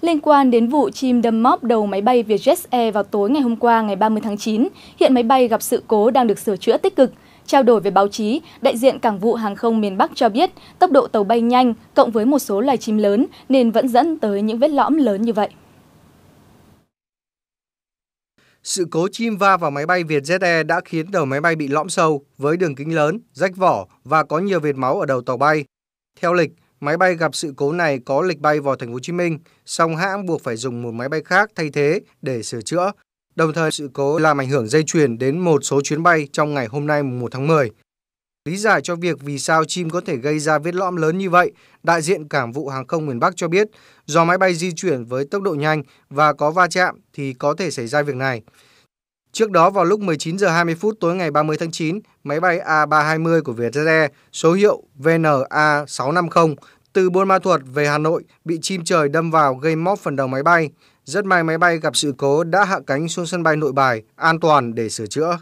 Liên quan đến vụ chim đâm móp đầu máy bay Vietjet Air vào tối ngày hôm qua ngày 30 tháng 9, hiện máy bay gặp sự cố đang được sửa chữa tích cực. Trao đổi với báo chí, đại diện Cảng vụ Hàng không miền Bắc cho biết tốc độ tàu bay nhanh cộng với một số loài chim lớn nên vẫn dẫn tới những vết lõm lớn như vậy. Sự cố chim va vào máy bay Vietjet Air đã khiến đầu máy bay bị lõm sâu với đường kính lớn, rách vỏ và có nhiều vệt máu ở đầu tàu bay. Theo lịch, máy bay gặp sự cố này có lịch bay vào Thành phố Hồ Chí Minh, song hãng buộc phải dùng một máy bay khác thay thế để sửa chữa. Đồng thời, sự cố làm ảnh hưởng dây chuyền đến một số chuyến bay trong ngày hôm nay 1 tháng 10. Lý giải cho việc vì sao chim có thể gây ra vết lõm lớn như vậy, đại diện Cảng vụ Hàng không miền Bắc cho biết do máy bay di chuyển với tốc độ nhanh và có va chạm thì có thể xảy ra việc này. Trước đó vào lúc 19:20 tối ngày 30 tháng 9, máy bay A320 của Vietjet Air số hiệu VNA-650 từ Buôn Ma Thuột về Hà Nội bị chim trời đâm vào gây móp phần đầu máy bay. Rất may máy bay gặp sự cố đã hạ cánh xuống sân bay Nội Bài an toàn để sửa chữa.